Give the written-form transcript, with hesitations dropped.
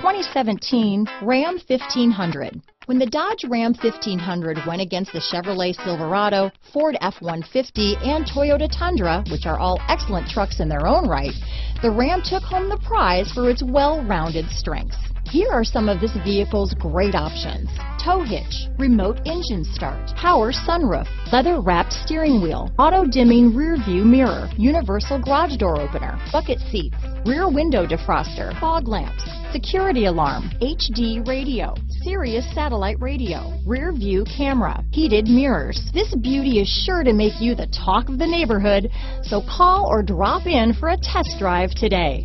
2017 Ram 1500. When the Dodge Ram 1500 went against the Chevrolet Silverado, Ford F-150, and Toyota Tundra, which are all excellent trucks in their own right, the Ram took home the prize for its well-rounded strengths. Here are some of this vehicle's great options: tow hitch, remote engine start, power sunroof, leather-wrapped steering wheel, auto-dimming rear-view mirror, universal garage door opener, bucket seats, rear window defroster, fog lamps, security alarm, HD radio, Sirius satellite radio, rear view camera, heated mirrors. This beauty is sure to make you the talk of the neighborhood, so call or drop in for a test drive today.